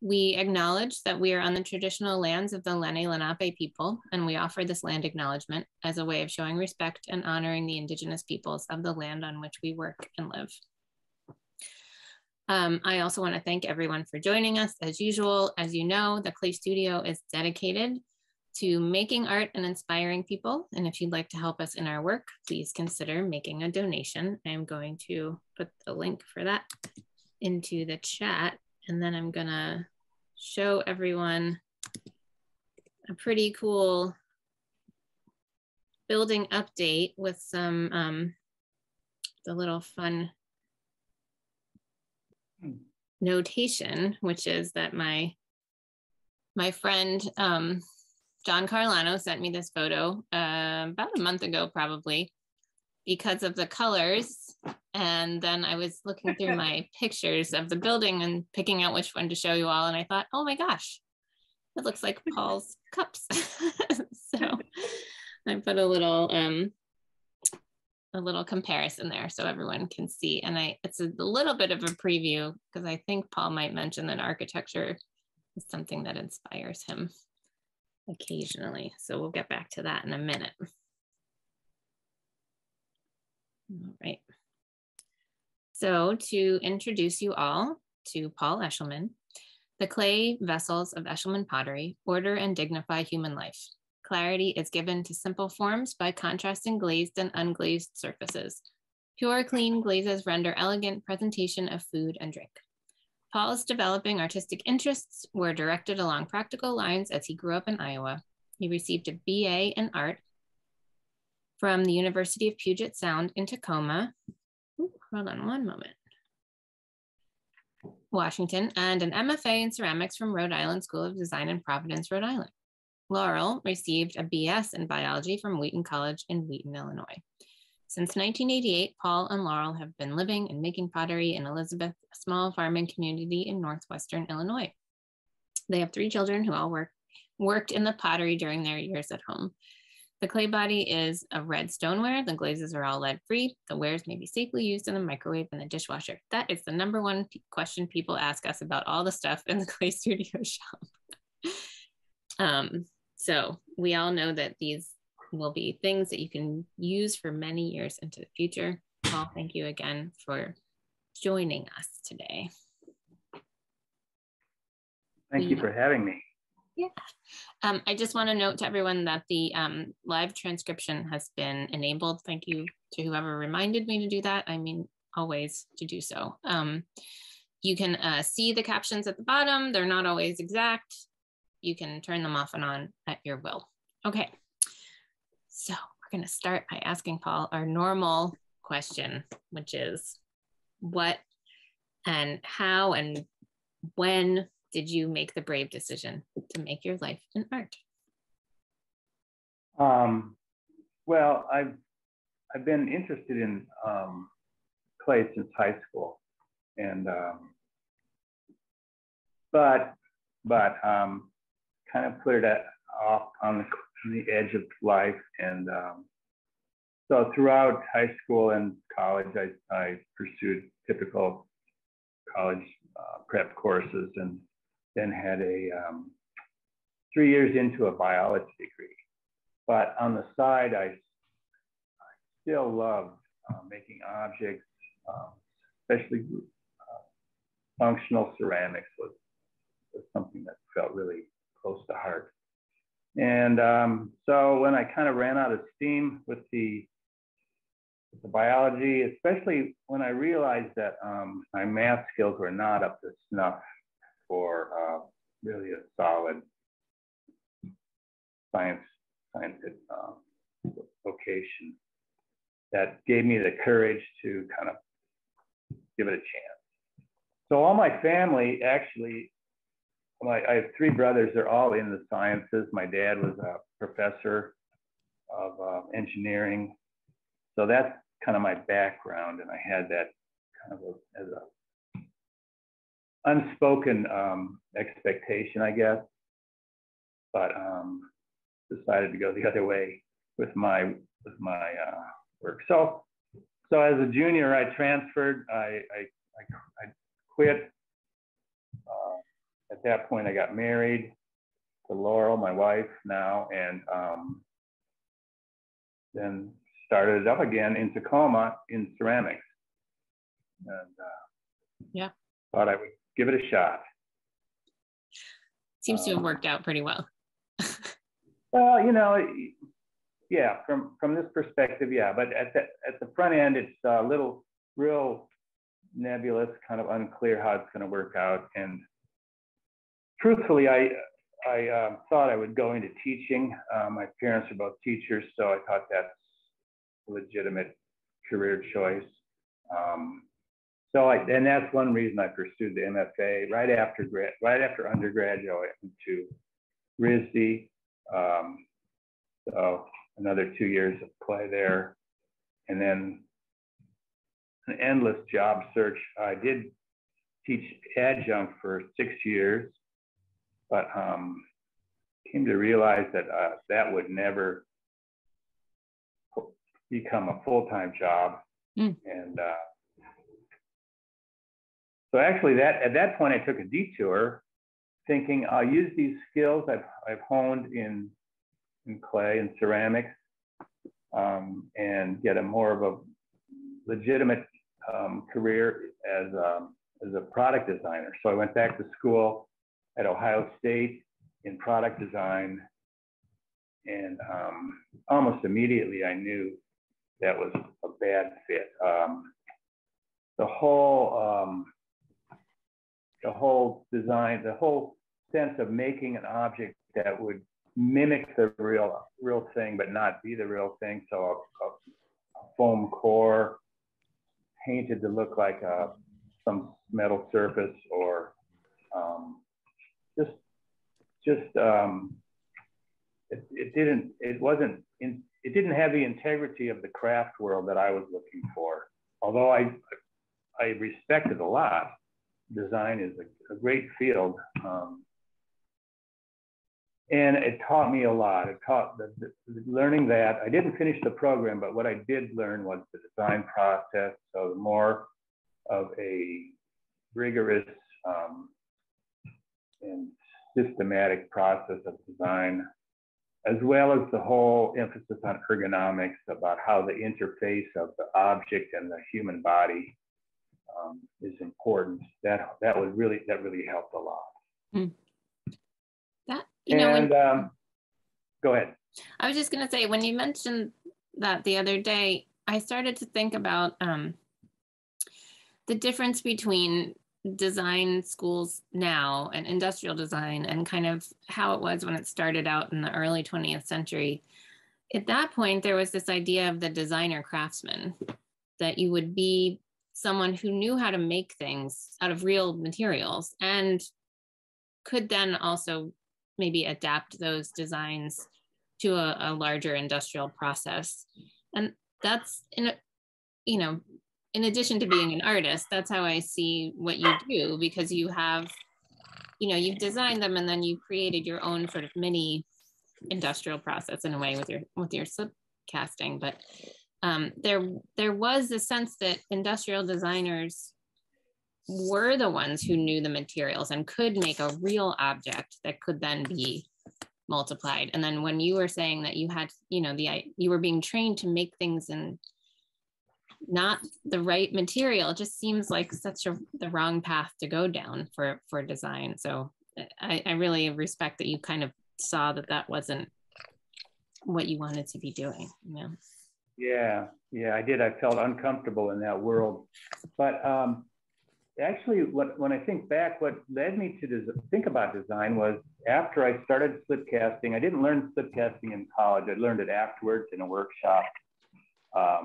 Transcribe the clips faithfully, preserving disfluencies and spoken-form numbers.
We acknowledge that we are on the traditional lands of the Lenni Lenape people, and we offer this land acknowledgement as a way of showing respect and honoring the indigenous peoples of the land on which we work and live. Um, I also want to thank everyone for joining us. As usual, as you know, the Clay Studio is dedicated to making art and inspiring people. And if you'd like to help us in our work, please consider making a donation. I'm going to put the link for that into the chat. And then I'm gonna show everyone a pretty cool building update with some, um, the little fun notation, which is that my my friend um, John Carlano sent me this photo uh, about a month ago, probably, because of the colors. And then I was looking through my pictures of the building and picking out which one to show you all. And I thought, oh my gosh, it looks like Paul's cups. So I put a little um, a little comparison there so everyone can see. And I it's a little bit of a preview because I think Paul might mention that architecture is something that inspires him occasionally. So we'll get back to that in a minute. All right. So to introduce you all to Paul Eshelman, the clay vessels of Eshelman pottery order and dignify human life. Clarity is given to simple forms by contrasting glazed and unglazed surfaces. Pure, clean glazes render elegant presentation of food and drink. Paul's developing artistic interests were directed along practical lines as he grew up in Iowa. He received a B A in art from the University of Puget Sound in Tacoma, Ooh, hold on one moment. Washington, and an M F A in ceramics from Rhode Island School of Design in Providence, Rhode Island. Laurel received a B S in biology from Wheaton College in Wheaton, Illinois. Since nineteen eighty-eight, Paul and Laurel have been living and making pottery in Elizabeth, a small farming community in Northwestern Illinois. They have three children who all work, worked in the pottery during their years at home. The clay body is a red stoneware. The glazes are all lead-free. The wares may be safely used in the microwave and the dishwasher. That is the number one question people ask us about all the stuff in the Clay Studio shop. um, so we all know that these will be things that you can use for many years into the future. Paul, thank you again for joining us today. Thank you for having me. Yeah. Um, I just want to note to everyone that the um, live transcription has been enabled. Thank you to whoever reminded me to do that. I mean, always to do so. Um, you can uh, see the captions at the bottom. They're not always exact. You can turn them off and on at your will. Okay. So we're going to start by asking Paul our normal question, which is what and how and when did you make the brave decision to make your life an art? Um, well, I've, I've been interested in um, clay since high school. And, um, but, but um, kind of cleared that off on the, on the edge of life. And um, so throughout high school and college, I, I pursued typical college uh, prep courses, and then had a um, three years into a biology degree. But on the side, I, I still loved uh, making objects, um, especially uh, functional ceramics was, was something that felt really close to heart. And um, so when I kind of ran out of steam with the, with the biology, especially when I realized that um, my math skills were not up to snuff for uh, really a solid science, scientific um, vocation, that gave me the courage to kind of give it a chance. So all my family, actually, my, I have three brothers, they're all in the sciences. My dad was a professor of uh, engineering. So that's kind of my background, and I had that kind of a, as a unspoken um, expectation, I guess, but um, decided to go the other way with my with my uh, work. So, so as a junior, I transferred. I I, I, I quit uh, at that point, I got married to Laurel, my wife now, and um, then started it up again in Tacoma in ceramics. And uh, yeah, thought I would give it a shot. Seems um, to have worked out pretty well. Well, you know, yeah, from from this perspective, yeah. But at the at the front end, it's a little real nebulous, kind of unclear how it's going to work out. And truthfully, I I uh, thought I would go into teaching. Uh, my parents are both teachers, so I thought that's a legitimate career choice. Um, so I and that's one reason I pursued the M F A right after grad right after undergraduate into R I S D. Um, so another two years of play there, and then an endless job search. I did teach adjunct for six years, but um, came to realize that uh, that would never become a full-time job. Mm. And uh, so actually that at that point I took a detour, thinking I'll use these skills I've, I've honed in, in clay and ceramics um, and get a more of a legitimate um, career as a, as a product designer. So I went back to school at Ohio State in product design, and um, almost immediately I knew that was a bad fit. Um, the whole um, the whole design, the whole sense of making an object that would mimic the real real thing but not be the real thing. So a, a, a foam core painted to look like a, some metal surface, or um, just just um, it, it didn't it wasn't in, it didn't have the integrity of the craft world that I was looking for. Although I I respected a lot. Design is a, a great field, um, and it taught me a lot. It taught the, the, the learning that I didn't finish the program, but what I did learn was the design process. So more of a rigorous um, and systematic process of design, as well as the whole emphasis on ergonomics, about how the interface of the object and the human body Um, is important. That that was really that really helped a lot. Mm. That you know. And when, um, go ahead. I was just going to say, when you mentioned that the other day, I started to think about um, the difference between design schools now and industrial design, and kind of how it was when it started out in the early twentieth century. At that point, there was this idea of the designer craftsman, that you would be someone who knew how to make things out of real materials and could then also maybe adapt those designs to a, a larger industrial process. And that's, in a, you know, in addition to being an artist, that's how I see what you do, because you have, you know, you've designed them and then you created your own sort of mini industrial process in a way with your, with your slip casting. But Um, there, there was a sense that industrial designers were the ones who knew the materials and could make a real object that could then be multiplied. And then when you were saying that you had, you know, the you were being trained to make things in not the right material, it just seems like such a the wrong path to go down for for design. So I, I really respect that you kind of saw that that wasn't what you wanted to be doing. You know. Yeah, yeah, I did. I felt uncomfortable in that world. But um, actually, what, when I think back, what led me to think about design was after I started slip casting. I didn't learn slip casting in college. I learned it afterwards in a workshop um,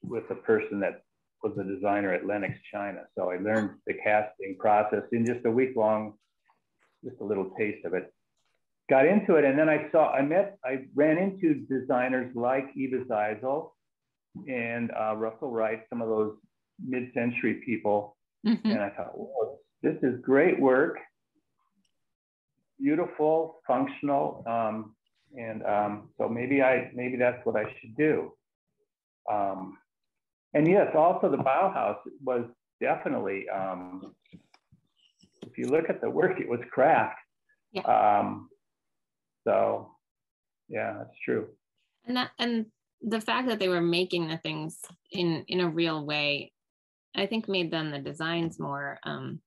with a person that was a designer at Lenox China. So I learned the casting process in just a week long, just a little taste of it. Got into it, and then I saw, I met, I ran into designers like Eva Zeisel and uh, Russell Wright, some of those mid-century people, mm-hmm. and I thought, whoa, this is great work, beautiful, functional, um, and um, so maybe I, maybe that's what I should do. Um, and yes, also the Bauhaus was definitely um, if you look at the work, it was craft. Yeah. Um, so, yeah, that's true. And that, and the fact that they were making the things in in a real way, I think made them the designs more um,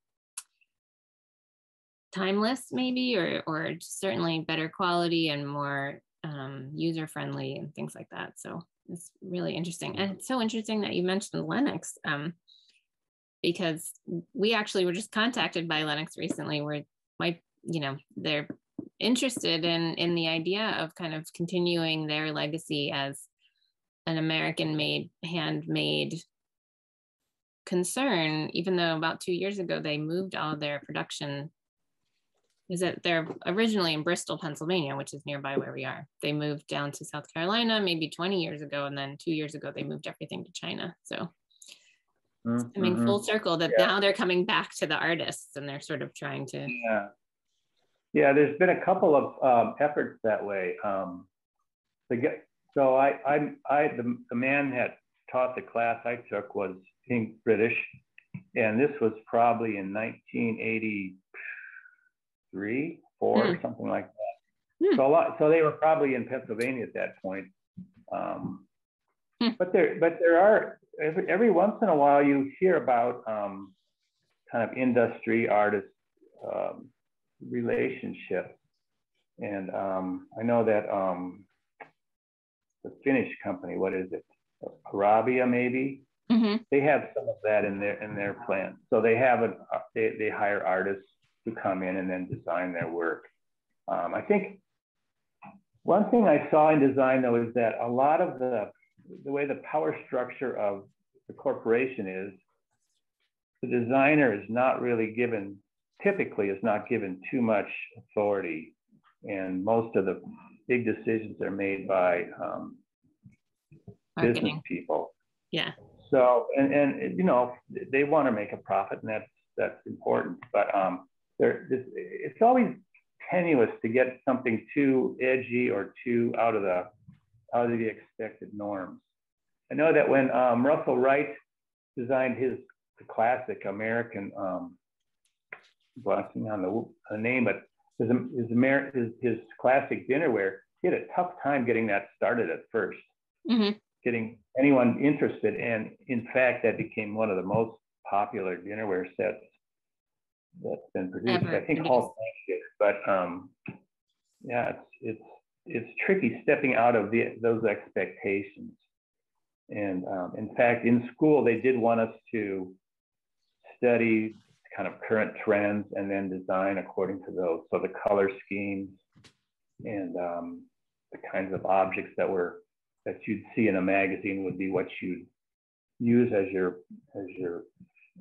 timeless, maybe, or or certainly better quality and more um, user friendly and things like that. So it's really interesting, and it's so interesting that you mentioned Lenox, um, because we actually were just contacted by Lenox recently. Where my, you know, they're interested in in the idea of kind of continuing their legacy as an American-made, handmade concern, even though about two years ago they moved all of their production. Is that they're originally in Bristol, Pennsylvania, which is nearby where we are. They moved down to South Carolina maybe twenty years ago, and then two years ago they moved everything to China. So it's coming mm-hmm. full circle that yeah. now they're coming back to the artists, and they're sort of trying to. Yeah, yeah. There's been a couple of um, efforts that way. Um, the, so I, I, I, the, the man that taught the class I took was Pink British, and this was probably in nineteen eighty-three, four, mm. or something like that. Mm. So a lot. So they were probably in Pennsylvania at that point. Um, mm. But there, but there are every, every once in a while you hear about um, kind of industry artist um, relationship, and um, I know that um, the Finnish company, what is it, Arabia maybe? Mm-hmm. They have some of that in their in their plan. So they have a they they hire artists to come in and then design their work. Um, I think one thing I saw in design though is that a lot of the, the way the power structure of the corporation is, the designer is not really given, typically is not given too much authority. And most of the big decisions are made by um, business people. Yeah. So, and, and you know, they want to make a profit, and that's, that's important, but um, There, it's, it's always tenuous to get something too edgy or too out of the out of the expected norms. I know that when um, Russell Wright designed his the classic American, um, blanking on the, the name, but his his, Amer his his classic dinnerware, he had a tough time getting that started at first, mm-hmm. getting anyone interested, and in fact, that became one of the most popular dinnerware sets that's been produced. Ever. I think Hall did, but um, yeah, it's it's it's tricky stepping out of the those expectations. And um, in fact, in school, they did want us to study kind of current trends and then design according to those. So the color schemes and um, the kinds of objects that were that you'd see in a magazine would be what you'd use as your as your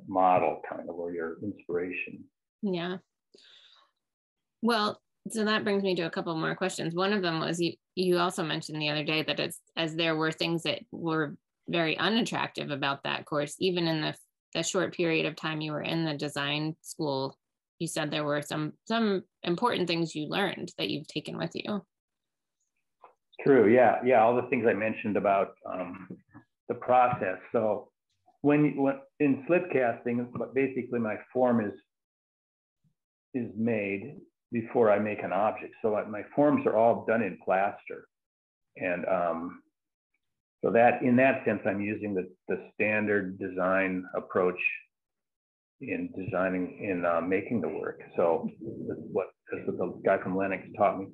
model, kind of, or your inspiration. Yeah. Well, so that brings me to a couple more questions. One of them was you you also mentioned the other day that it's as there were things that were very unattractive about that course, even in the, the short period of time you were in the design school, you said there were some some important things you learned that you've taken with you. True, yeah, yeah, all the things I mentioned about um, the process. So When, when in slip casting, basically my form is is made before I make an object. So my forms are all done in plaster, and um, so that in that sense, I'm using the the standard design approach in designing in uh, making the work. So that's what that's what the guy from Lenox taught me.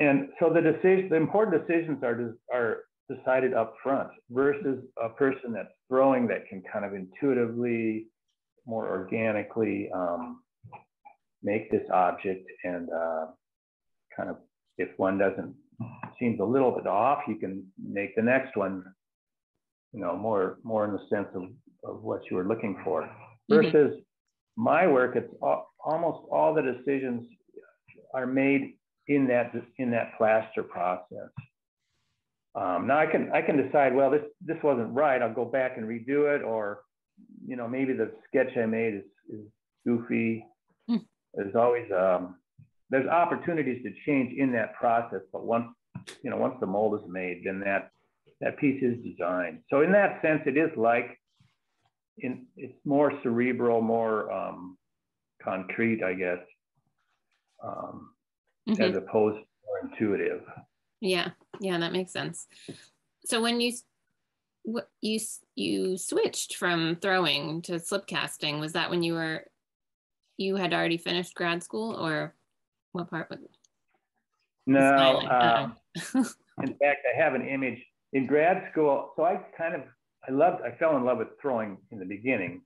And so the decision, the important decisions are are. decided up front versus a person that's throwing that can kind of intuitively, more organically um, make this object, and uh, kind of if one doesn't seems a little bit off, you can make the next one, you know, more more in the sense of, of what you were looking for. Versus mm-hmm. my work, it's all, almost all the decisions are made in that in that plaster process. Um, now I can I can decide, well, this this wasn't right, I'll go back and redo it, or you know, maybe the sketch I made is, is goofy. Mm. There's always um, there's opportunities to change in that process, but once you know once the mold is made, then that that piece is designed. So in that sense, it is like in it's more cerebral, more um, concrete, I guess, um, mm-hmm. as opposed to more intuitive. Yeah, yeah, that makes sense. So when you you you switched from throwing to slip casting, was that when you were you had already finished grad school, or what part was it? No, um, in fact, I have an image in grad school. So I kind of I loved I fell in love with throwing in the beginning.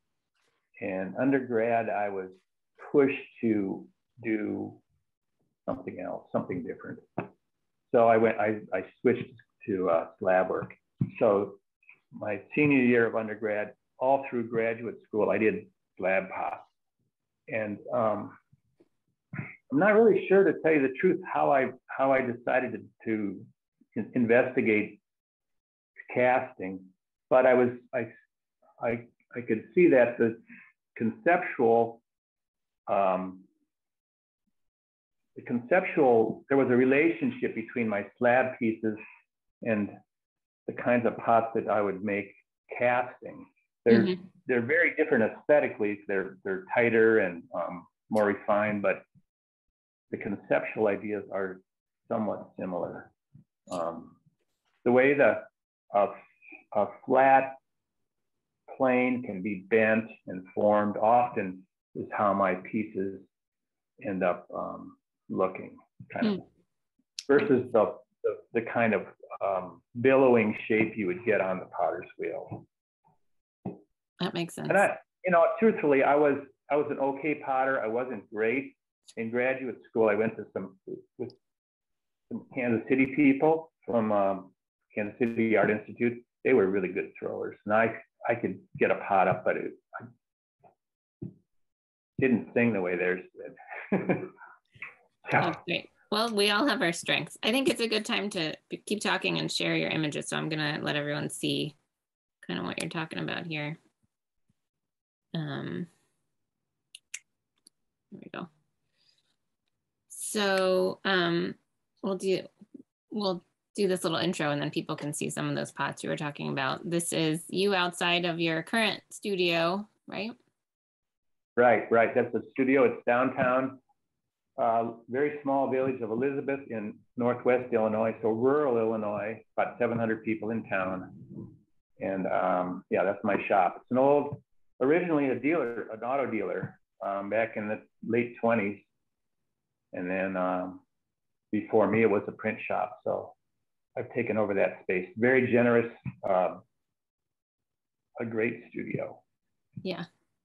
And undergrad, I was pushed to do something else, something different. So I went, I, I switched to uh, slab work. So my senior year of undergrad, all through graduate school, I did slab pop. And um, I'm not really sure, to tell you the truth, how I how I decided to, to in investigate casting, but I was I I I could see that the conceptual, um, the conceptual, there was a relationship between my slab pieces and the kinds of pots that I would make casting. They're, mm-hmm. they're very different aesthetically. They're, they're tighter and um, more refined, but the conceptual ideas are somewhat similar. Um, the way the a, a flat plane can be bent and formed often is how my pieces end up um, looking, kind of, mm. versus the, the, the kind of um, billowing shape you would get on the potter's wheel. That makes sense. And I, you know, truthfully, I was I was an okay potter. I wasn't great. In graduate school, I went to some with some Kansas City people from um, Kansas City Art Institute. They were really good throwers, and I I could get a pot up, but it I didn't sing the way theirs did. Yeah. That's great. Well, we all have our strengths. I think it's a good time to keep talking and share your images. So I'm gonna let everyone see kind of what you're talking about here. Um, there we go. So um, we'll do we'll do this little intro, and then people can see some of those pots you were talking about. This is you outside of your current studio, right? Right, right. That's the studio. It's downtown, uh, very small village of Elizabeth in Northwest Illinois. So rural Illinois, about seven hundred people in town. And um, yeah, that's my shop. It's an old, originally a dealer, an auto dealer, um, back in the late twenties. And then um, before me, it was a print shop. So I've taken over that space. Very generous, uh, a great studio. Yeah,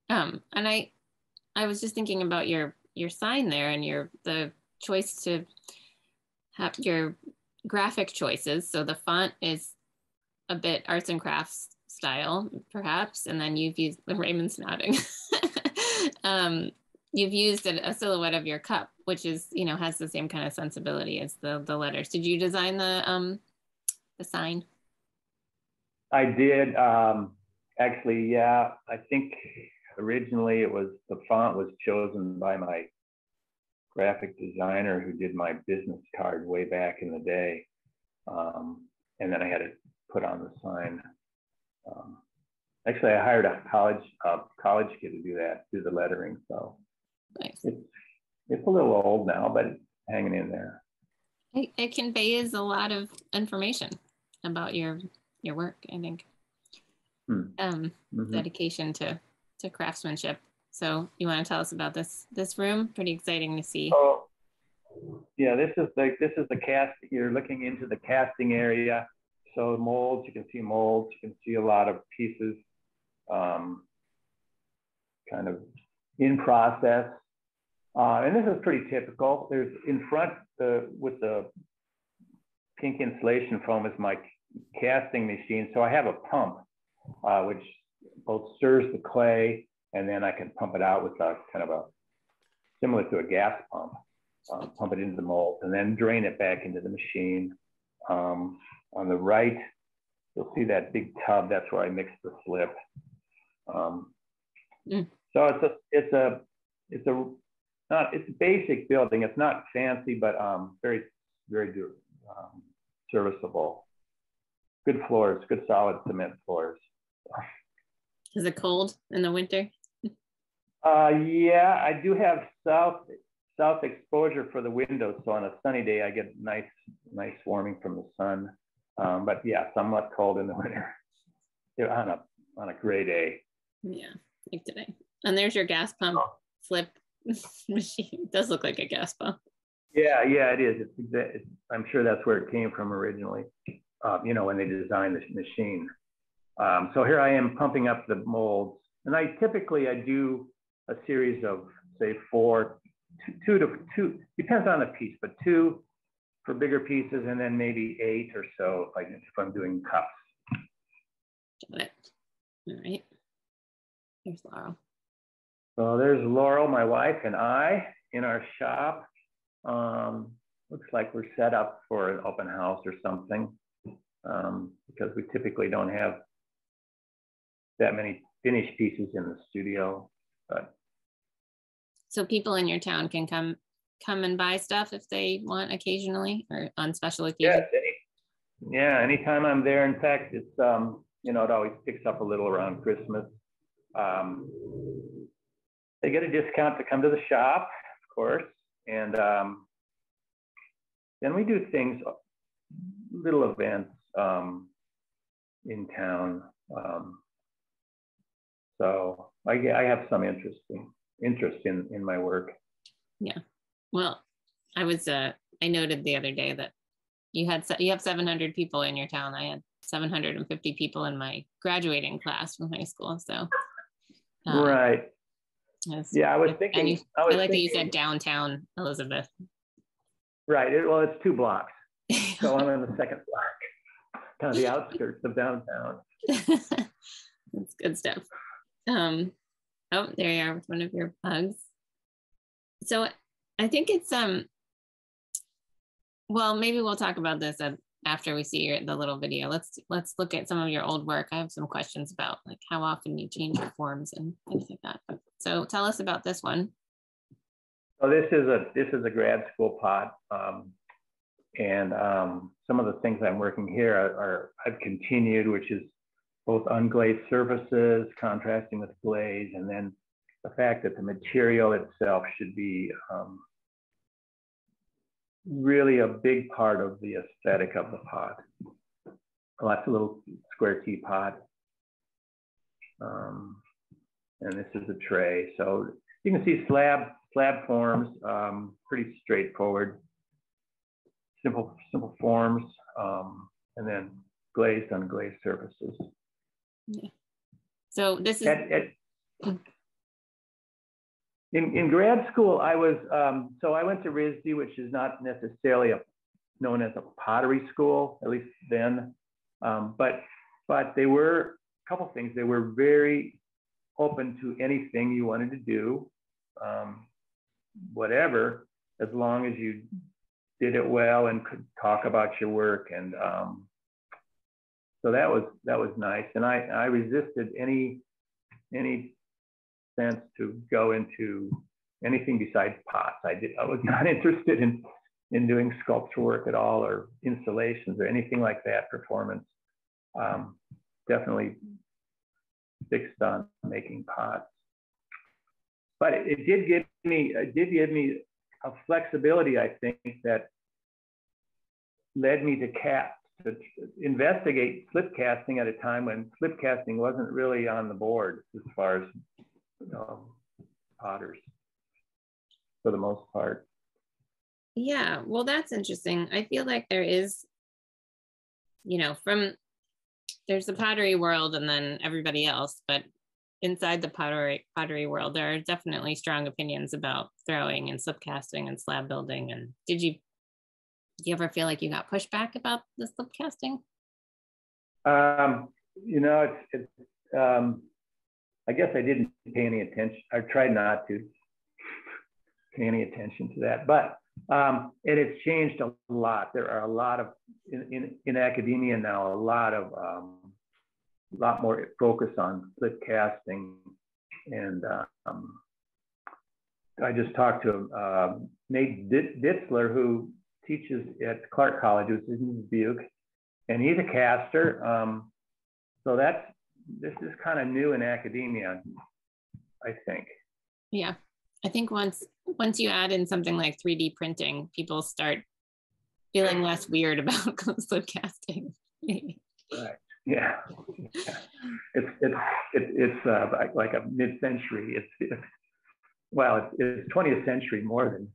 um, and I, I was just thinking about your your sign there and your the choice to have your graphic choices. So the font is a bit arts and crafts style, perhaps, and then you've used the Raymond's nodding. um, you've used a, a silhouette of your cup, which is, you know, has the same kind of sensibility as the, the letters. Did you design the, um, the sign? I did, um, actually, yeah. I think originally it was, the font was chosen by my graphic designer who did my business card way back in the day. Um, and then I had it put on the sign. Um, actually, I hired a college, uh, college kid to do that, do the lettering, so. Nice. It's, It's a little old now, but it's hanging in there. It, it conveys a lot of information about your your work, I think. Hmm. Um, mm-hmm. Dedication to, to craftsmanship. So you want to tell us about this this room? Pretty exciting to see. Oh, yeah, this is the this is the cast. You're looking into the casting area. So molds, you can see molds. You can see a lot of pieces, um, kind of in process. Uh, and this is pretty typical. There's in front the, with the pink insulation foam is my casting machine. So I have a pump, uh, which both stirs the clay and then I can pump it out with a kind of a, similar to a gas pump, uh, pump it into the mold and then drain it back into the machine. Um, on the right, you'll see that big tub. That's where I mix the slip. Um, mm. So it's a, it's a, it's a, Not, it's a basic building. It's not fancy, but um, very, very um, serviceable. Good floors, good solid cement floors. Is it cold in the winter? Uh, yeah, I do have south south exposure for the windows, so on a sunny day I get nice nice warming from the sun. Um, but yeah, somewhat cold in the winter on a on a gray day. Yeah, like today. And there's your gas pump oh. flip machine. It does look like a gas pump. Yeah, yeah, it is. It's, it's, I'm sure that's where it came from originally. Uh, you know, when they designed this machine. Um, so here I am pumping up the molds, and I typically I do a series of say four, two to two depends on the piece, but two for bigger pieces, and then maybe eight or so if, I, if I'm doing cups. Got it. All right. There's Laurel. So there's Laurel, my wife, and I in our shop. Um, looks like we're set up for an open house or something, um, because we typically don't have that many finished pieces in the studio. But so people in your town can come come and buy stuff if they want occasionally or on special occasions? Yes, any, yeah, anytime I'm there. In fact, it's, um, you know, it always picks up a little around Christmas. Um, they get a discount to come to the shop, of course. And um, then we do things, little events um, in town. Um, so I, I have some interesting interest in, in my work. Yeah. Well, I was, uh, I noted the other day that you had, you have seven hundred people in your town. I had seven hundred fifty people in my graduating class from high school. So. Um, right. Yes. Yeah, I was thinking. You, I, was I like thinking, that you said downtown Elizabeth. Right. It, well, it's two blocks, so I'm on the second block, kind of the outskirts of downtown. That's good stuff. Um, oh, there you are with one of your bugs. So I think it's um. Well, maybe we'll talk about this after we see your, the little video. Let's let's look at some of your old work. I have some questions about like how often you change your forms and things like that. But, so tell us about this one. So this is a this is a grad school pot, um, and um, some of the things I'm working here are, are I've continued, which is both unglazed surfaces contrasting with glaze, and then the fact that the material itself should be um, really a big part of the aesthetic of the pot. Lots of little square teapot. Um, And this is a tray. So you can see slab slab forms, um, pretty straightforward, simple simple forms, um, and then glazed unglazed surfaces. Yeah. So this is at, at, in in grad school. I was um, so I went to R I S D, which is not necessarily a, known as a pottery school, at least then, um, but but they were a couple things. They were very open to anything you wanted to do, um, whatever, as long as you did it well and could talk about your work. And um, so that was that was nice. And I, I resisted any any sense to go into anything besides pots. I did I was not interested in in doing sculpture work at all, or installations or anything like that, performance. Um, definitely fixed on making pots, but it, it did give me it did give me a flexibility, I think, that led me to cast to investigate slip casting at a time when slip casting wasn't really on the board as far as um, potters for the most part. Yeah, well, that's interesting. I feel like there is, you know, from there's the pottery world and then everybody else, but inside the pottery pottery world, there are definitely strong opinions about throwing and slip casting and slab building. And did you, do you ever feel like you got pushback about the slip casting? Um, you know, it's, it's um, I guess I didn't pay any attention. I tried not to pay any attention to that, but um, it has changed a lot. There are a lot of In, in, in academia now, a lot of um, a lot more focus on slip casting, and um, I just talked to uh, Nate Ditzler, who teaches at Clark College, which is in Dubuque, and he's a caster. Um, so that's this is kind of new in academia, I think. Yeah, I think once once you add in something like three D printing, people start feeling less weird about slip casting. Right. Yeah. yeah. It's it's it, it's uh, like a mid-century. It's, it's well, it's, it's twentieth century more than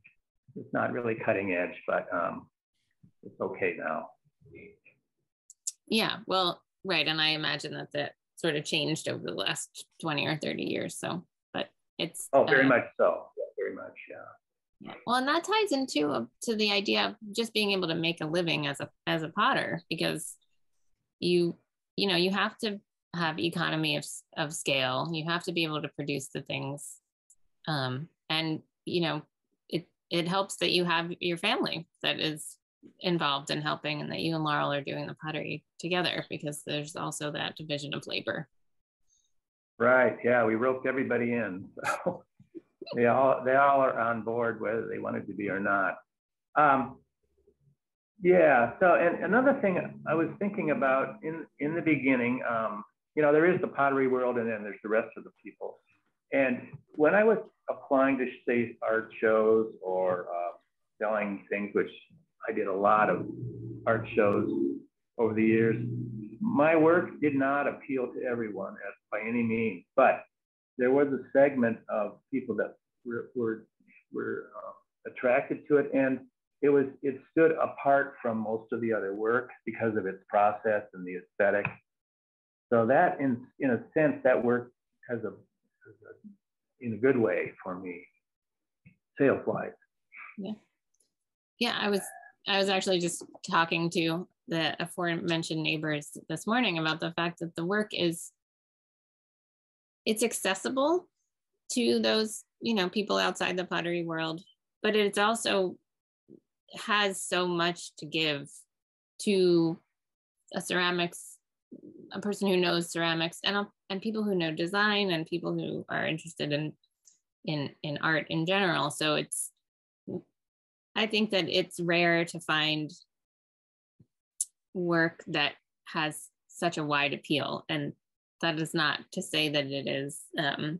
it's not really cutting edge, but um, it's okay now. Yeah. Well, right, and I imagine that that sort of changed over the last twenty or thirty years. So, but it's oh, very uh, much so. Yeah, very much. Yeah. Yeah. Well, and that ties into uh, to the idea of just being able to make a living as a as a potter, because you you know you have to have economy of of scale. You have to be able to produce the things, um, and you know it it helps that you have your family that is involved in helping, and that you and Laurel are doing the pottery together, because there's also that division of labor. Right. Yeah, we roped everybody in. So. They all, they all are on board, whether they wanted to be or not. Um, yeah, so, and another thing I was thinking about in, in the beginning, um, you know, there is the pottery world, and then there's the rest of the people. And when I was applying to say art shows or uh, selling things, which I did a lot of art shows over the years, my work did not appeal to everyone as, by any means, but there was a segment of people that were were, were uh, attracted to it, and it was it stood apart from most of the other work because of its process and the aesthetic. So that, in in a sense, that work has a, has a in a good way for me, sales wise. Yeah, yeah. I was I was actually just talking to the aforementioned neighbors this morning about the fact that the work is. It's accessible to those, you know, people outside the pottery world, but it's also has so much to give to a ceramics, a person who knows ceramics, and and people who know design, and people who are interested in in in art in general. So it's, I think that it's rare to find work that has such a wide appeal. And that is not to say that it is um,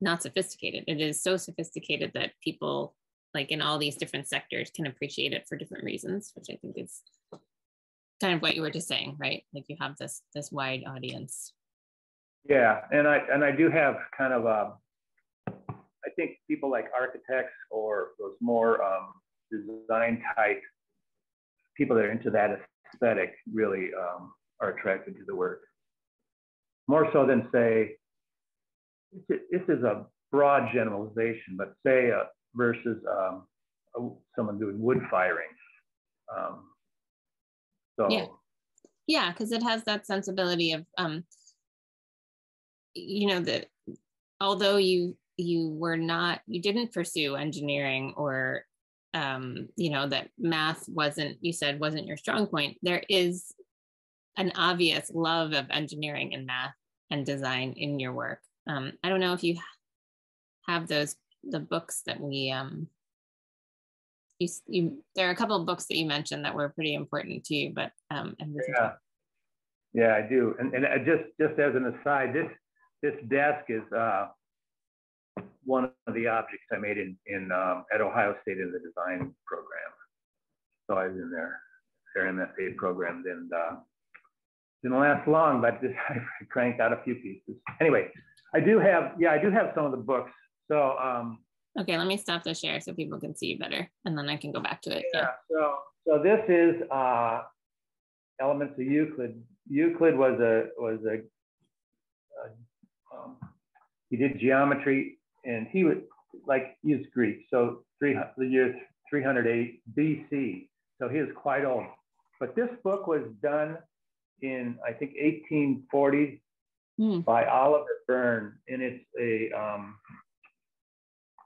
not sophisticated. It is so sophisticated that people, like in all these different sectors, can appreciate it for different reasons, which I think is kind of what you were just saying, right? Like you have this this wide audience. Yeah, and I and I do have kind of a, I think people like architects or those more um, design type people that are into that aesthetic really um, are attracted to the work. More so than say, this is a broad generalization, but say uh, versus um, someone doing wood firing. Um, so yeah, yeah, because it has that sensibility of, um, you know, that although you you were not, you didn't pursue engineering or, um, you know, that math wasn't, you said wasn't your strong point. There is an obvious love of engineering and math and design in your work. Um, I don't know if you have those, the books that we, um, you, you, there are a couple of books that you mentioned that were pretty important to you, but. Um, yeah. yeah, I do. And, and just, just as an aside, this, this desk is uh, one of the objects I made in, in um, at Ohio State in the design program. So I was in their, their M F A program, and uh, didn't last long, but just, I cranked out a few pieces. Anyway, I do have, yeah, I do have some of the books. So, um, okay, let me stop the share so people can see you better, and then I can go back to it. Yeah. yeah. So, so this is uh, Elements of Euclid. Euclid was a was a, a um, he did geometry, and he was like he was Greek. So three the year three hundred eight B C. So he is quite old. But this book was done in I think eighteen forty mm. by Oliver Byrne, and it's a um,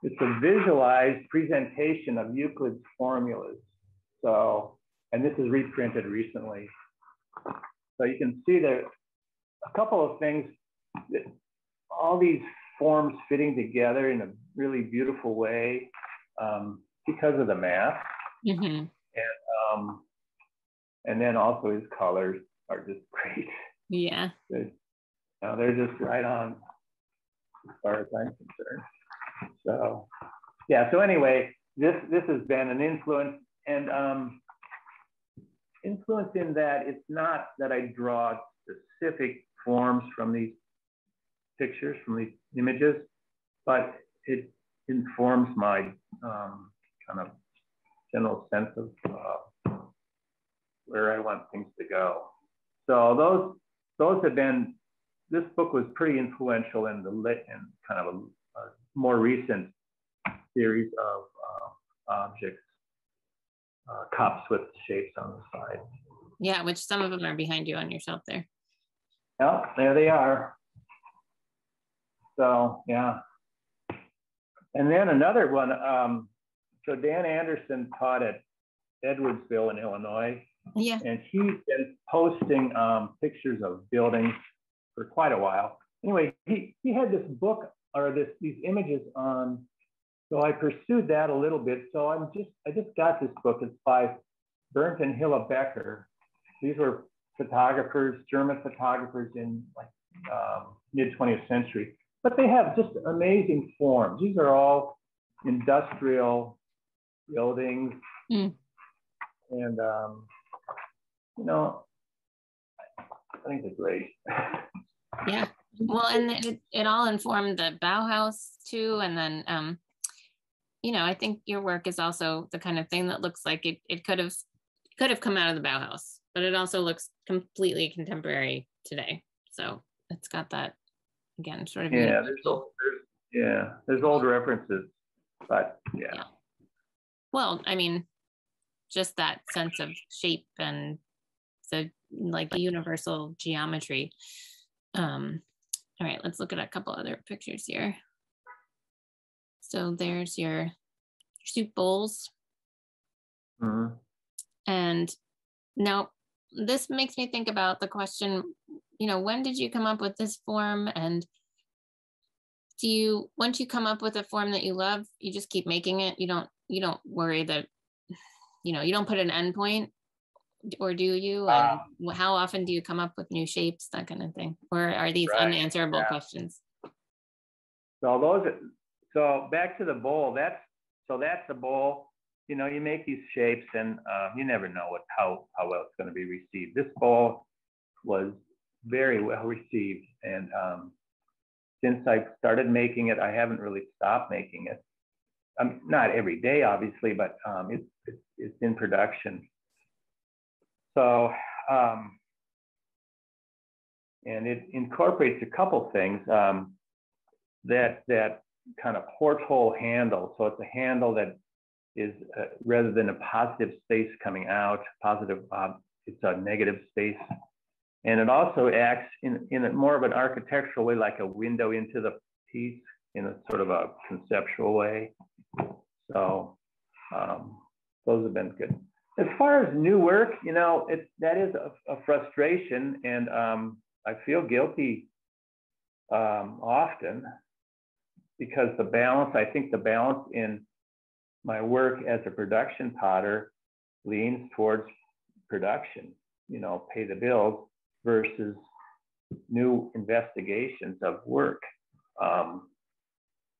it's a visualized presentation of Euclid's formulas. So, and this is reprinted recently. So you can see there a couple of things, that all these forms fitting together in a really beautiful way um, because of the math, mm-hmm. and um, and then also his colors. Are just great. Yeah. They're, you know, they're just right on as far as I'm concerned. So yeah, so anyway, this this has been an influence, and um, influence in that it's not that I draw specific forms from these pictures, from these images, but it informs my um, kind of general sense of uh, where I want things to go. So those those have been. This book was pretty influential in the lit and kind of a, a more recent series of uh, objects, uh, cups with shapes on the side. Yeah, which some of them are behind you on your shelf there. Yeah, there they are. So yeah. And then another one, um, so Dan Anderson taught at Edwardsville in Illinois. Yeah. And he's been posting um, pictures of buildings for quite a while. Anyway, he, he had this book or this these images on, so I pursued that a little bit. So I'm just, I just got this book. It's by Bernd and Hilla Becher. These were photographers, German photographers in like um, mid twentieth century. But they have just amazing forms. These are all industrial buildings. Mm. And, um, you know, I think they're great. Yeah. Well, and it, it all informed the Bauhaus too. And then, um, you know, I think your work is also the kind of thing that looks like it, it could have could have come out of the Bauhaus, but it also looks completely contemporary today. So it's got that. Again, sort of. Yeah, there's old, there's, yeah, there's old references, but yeah. yeah. Well, I mean, just that sense of shape and the like universal geometry. Um, all right, let's look at a couple other pictures here. So there's your soup bowls, mm-hmm. and now this makes me think about the question. You know, when did you come up with this form? And do you, once you come up with a form that you love, you just keep making it? You don't, you don't worry that, you know, you don't put an end point, or do you? And uh, how often do you come up with new shapes, that kind of thing? Or are these right, unanswerable yeah. questions? So those, so back to the bowl, that's, so that's the bowl, you know, you make these shapes and uh, you never know what, how, how well it's going to be received. This bowl was very well received, and um, since I started making it, I haven't really stopped making it. Um, not every day, obviously, but um, it's, it's it's in production. So, um, and it incorporates a couple things. Um, that that kind of porthole handle. So it's a handle that is uh, rather than a positive space coming out, positive. Uh, it's a negative space. And it also acts in, in a more of an architectural way, like a window into the piece, in a sort of a conceptual way. So um, those have been good. As far as new work, you know, it, that is a, a frustration, and um, I feel guilty um, often, because the balance, I think the balance in my work as a production potter leans towards production, you know, pay the bills, versus new investigations of work. Um,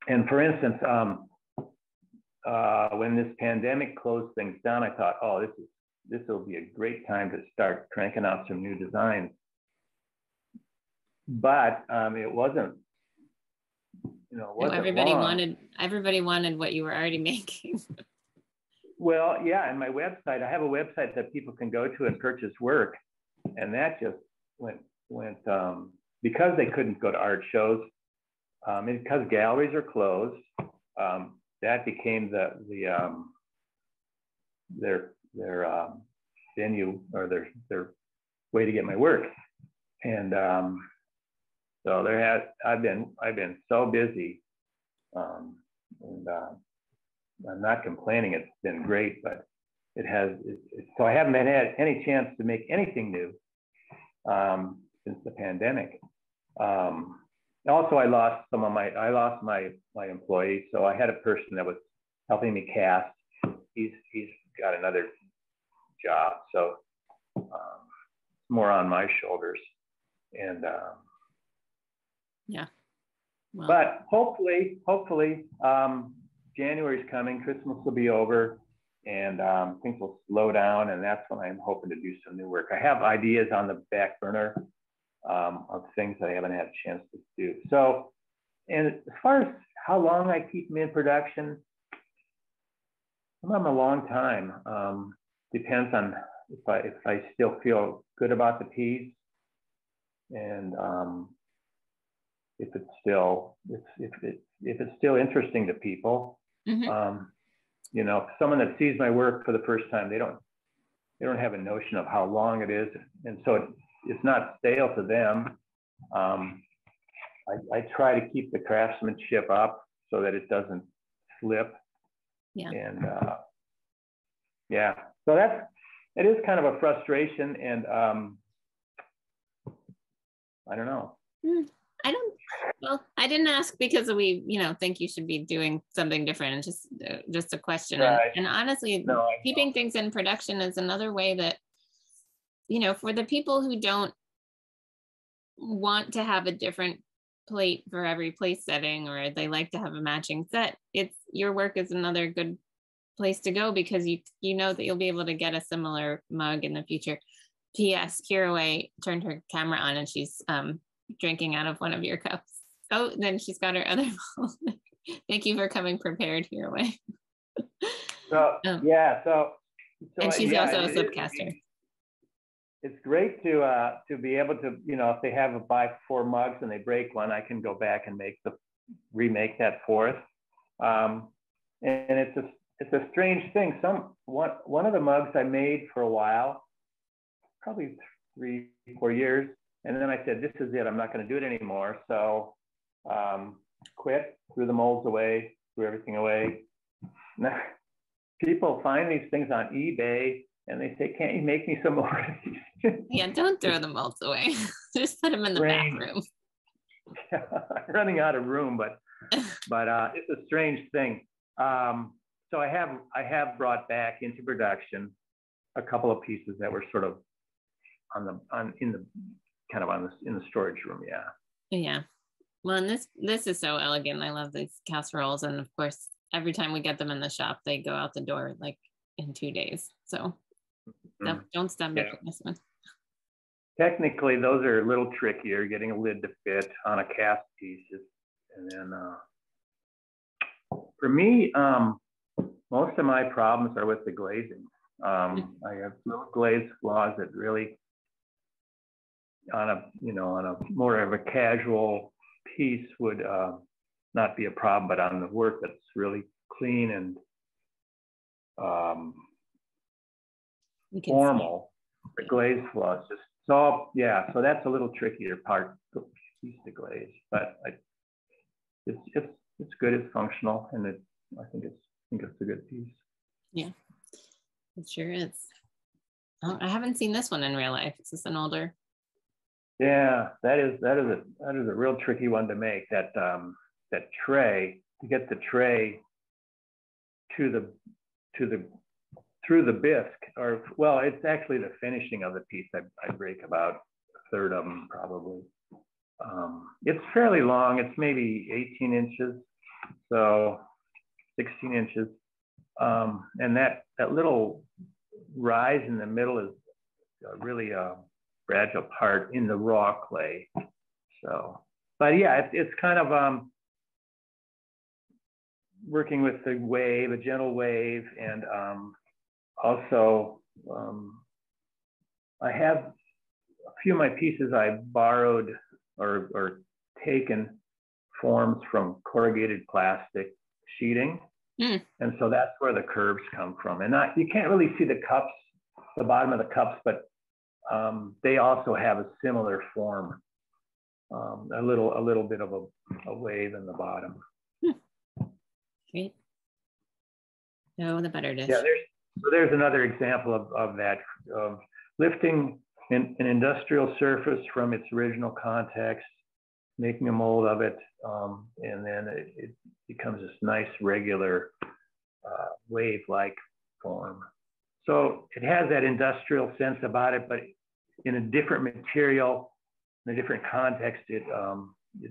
and for instance, um, uh, when this pandemic closed things down, I thought, oh, this is this will be a great time to start cranking out some new designs. But um, it wasn't, you know, it wasn't no, everybody long. wanted everybody wanted what you were already making. Well, yeah, and my website, I have a website that people can go to and purchase work, and that just went went um, because they couldn't go to art shows, um, and because galleries are closed. Um, that became the the um, their their um, venue or their their way to get my work. And um, so there has I've been I've been so busy, um, and uh, I'm not complaining. It's been great, but it has it, it, so I haven't had any chance to make anything new. Um, since the pandemic. Um, also, I lost some of my, I lost my, my employee. So I had a person that was helping me cast. He's, he's got another job. So um, more on my shoulders. And um, yeah. Wow. But hopefully, hopefully, um, January's coming, Christmas will be over, and um, things will slow down, and that's when I'm hoping to do some new work. I have ideas on the back burner um, of things that I haven't had a chance to do. So, and as far as how long I keep them in production, I'm on a long time. Um, depends on if I, if I still feel good about the piece, and um, if it's still if, if, it, if it's still interesting to people. Mm-hmm. um, You know, someone that sees my work for the first time, they don't, they don't have a notion of how long it is, and so it, it's not stale to them. Um, I, I try to keep the craftsmanship up so that it doesn't slip. Yeah. And uh, yeah, so that's it is kind of a frustration, and um, I don't know. Mm. I don't, well, I didn't ask because we, you know, think you should be doing something different. It's just, uh, just a question. Right. And, and honestly, no, keeping things in production is another way that, you know, for the people who don't want to have a different plate for every place setting, or they like to have a matching set, it's, your work is another good place to go, because you, you know that you'll be able to get a similar mug in the future. P S. Kiraway turned her camera on and she's, um, drinking out of one of your cups. Oh, then she's got her other bowl. Thank you for coming prepared here, away. So um, yeah, so, so and she's yeah, also a it, slipcaster. It, it's great to uh, to be able to, you know, if they have a buy four mugs and they break one, I can go back and make the remake that fourth. Um, and, and it's a it's a strange thing. Some one one of the mugs I made for a while, probably three four years. And then I said, this is it, I'm not gonna do it anymore. So um, quit, threw the molds away, threw everything away. Now, people find these things on eBay and they say, can't you make me some more? Yeah, don't throw the molds away. Just put them in the strange. bathroom. Yeah, I'm running out of room, but but uh, it's a strange thing. Um, so I have, I have brought back into production a couple of pieces that were sort of on the, on in the, kind of on this in the storage room. Yeah. Yeah. Well, and this this is so elegant. I love these casseroles, and of course, every time we get them in the shop, they go out the door like in two days. So mm-hmm. don't, don't stop making yeah. this one. Technically, those are a little trickier. Getting a lid to fit on a cast piece, is, and then uh, for me, um, most of my problems are with the glazing. Um, I have little glaze flaws that really. On a you know on a more of a casual piece would uh, not be a problem, but on the work that's really clean and um, formal, the glaze flaws just so yeah. So that's a little trickier part piece to glaze, but I, it's it's it's good. It's functional, and it I think it's I think it's a good piece. Yeah, it sure is. Oh, I haven't seen this one in real life. Is this an older? Yeah, that is that is a that is a real tricky one to make. That um, that tray to get the tray to the to the through the bisque, or well, it's actually the finishing of the piece. I, I break about a third of them probably. Um, it's fairly long. It's maybe eighteen inches, so sixteen inches, um, and that that little rise in the middle is really. Uh, fragile part in the raw clay. So, but yeah, it, it's kind of um, working with the wave, a gentle wave, and um, also um, I have a few of my pieces I borrowed or, or taken forms from corrugated plastic sheeting. Mm. And so that's where the curves come from. And not, you can't really see the cups, the bottom of the cups, but Um, they also have a similar form, um, a little, a little bit of a, a wave in the bottom. Hmm. Great. No, the better dish. Yeah, there's, so there's another example of, of that, of lifting an, an industrial surface from its original context, making a mold of it, um, and then it, it becomes this nice, regular uh, wave-like form. So it has that industrial sense about it, but in a different material, in a different context, it, um, it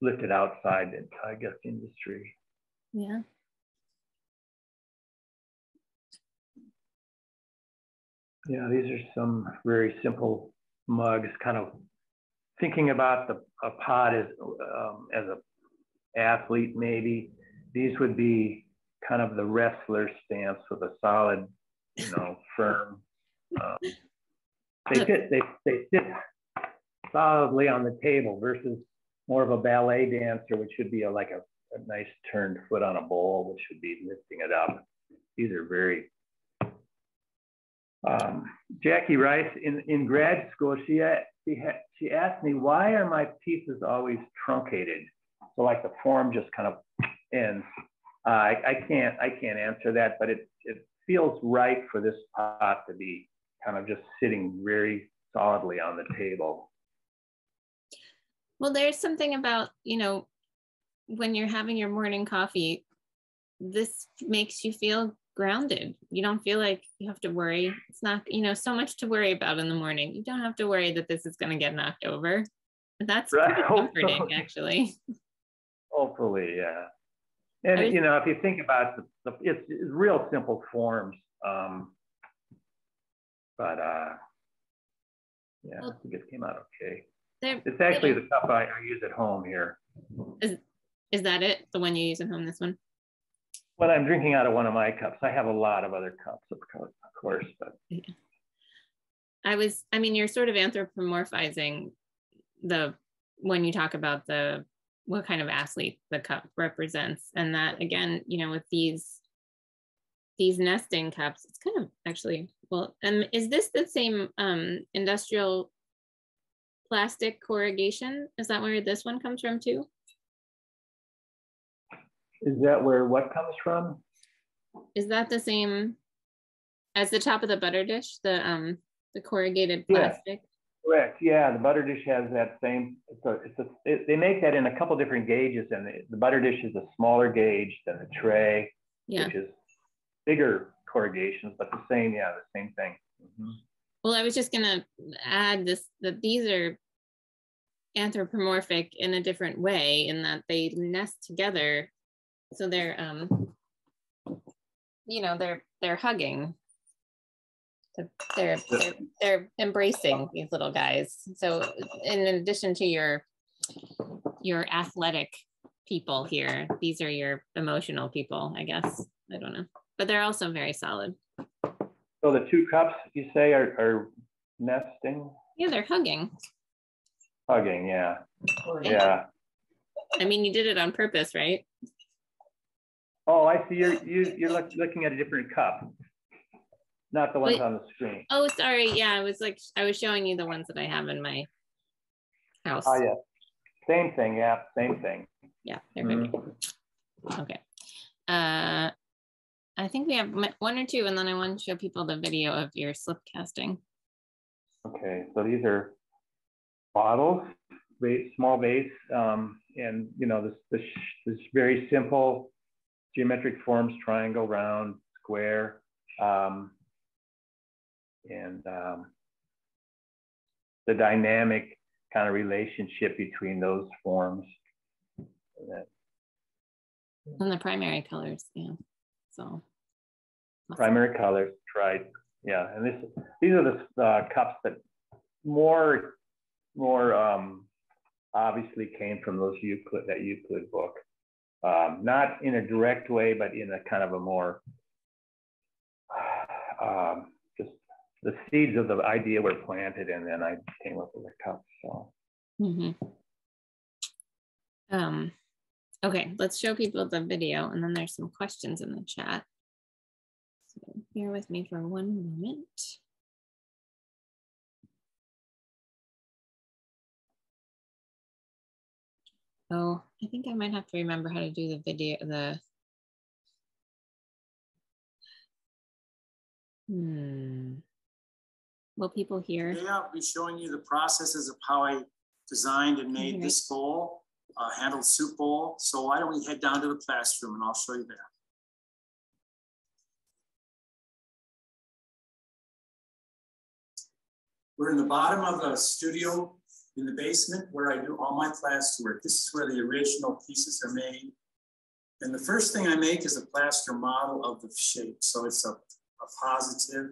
lifted outside the, I guess, industry. Yeah. Yeah, these are some very simple mugs, kind of thinking about the a pot as um, as a athlete maybe. These would be kind of the wrestler stance with a solid, you know, firm. Um, they sit they they sit solidly on the table versus more of a ballet dancer, which should be a, like a, a nice turned foot on a bowl, which should be lifting it up. These are very. Um, Jackie Rice, in, in grad school, she, she, had, she asked me, why are my pieces always truncated? So like the form just kind of ends. Uh, I, I, can't, I can't answer that, but it, it feels right for this pot to be kind of just sitting very solidly on the table. Well, there's something about, you know, when you're having your morning coffee, this makes you feel grounded. You don't feel like you have to worry. It's not, you know, so much to worry about in the morning. You don't have to worry that this is going to get knocked over. That's right. Comforting, hopefully. Actually. Hopefully, yeah. And, I mean, you know, if you think about the, the it's, it's real simple forms. Um, but, uh, yeah, well, I think it came out okay. It's actually the cup I, I use at home here. Is, is that it? The one you use at home, this one? Well, I'm drinking out of one of my cups. I have a lot of other cups, of course, but. Yeah. I was, I mean, you're sort of anthropomorphizing the, when you talk about the, what kind of athlete the cup represents. And that, again, you know, with these, these nesting cups, it's kind of actually, well, and is this the same um, industrial plastic corrugation? Is that where this one comes from too? Is that where what comes from? Is that the same as the top of the butter dish, the um the corrugated plastic? Yeah, correct. Yeah, the butter dish has that same. It's a, it's a, it, they make that in a couple different gauges, and the, the butter dish is a smaller gauge than the tray, yeah. Which is bigger corrugations, but the same. Yeah, the same thing. Mm-hmm. Well, I was just gonna add this that these are anthropomorphic in a different way, in that they nest together. So they're, um, you know, they're they're hugging. They're, they're they're embracing these little guys. So in addition to your your athletic people here, these are your emotional people, I guess. I don't know, but they're also very solid. So the two cups you say are, are nesting? Yeah, they're hugging. Hugging, yeah, yeah. I mean, you did it on purpose, right? Oh, I see. You're you, you're look, looking at a different cup, not the ones Wait. on the screen. Oh, sorry. Yeah, I was like, I was showing you the ones that I have in my house. Oh, yeah. Same thing. Yeah, same thing. Yeah. Mm-hmm. Okay. Uh, I think we have one or two, and then I want to show people the video of your slip casting. Okay. So these are bottles, small vase, um, and you know this this this very simple. Geometric forms, triangle, round, square, um, and um, the dynamic kind of relationship between those forms. And the primary colors, yeah. So awesome. Primary colors, right? Yeah, and this these are the uh, cups that more more um, obviously came from those Euclid that Euclid book. Um, not in a direct way, but in a kind of a more, um, just the seeds of the idea were planted, and then I came up with a cup. So, mm-hmm. um, okay, let's show people the video, and then there's some questions in the chat. So bear with me for one moment. Oh, I think I might have to remember how to do the video, the, hmm. Will people hear? Today I'll be showing you the processes of how I designed and made this bowl, uh, handled soup bowl. So why don't we head down to the classroom and I'll show you there. We're in the bottom of the studio in the basement where I do all my classwork. This is where the original pieces are made. And the first thing I make is a plaster model of the shape. So it's a, a positive.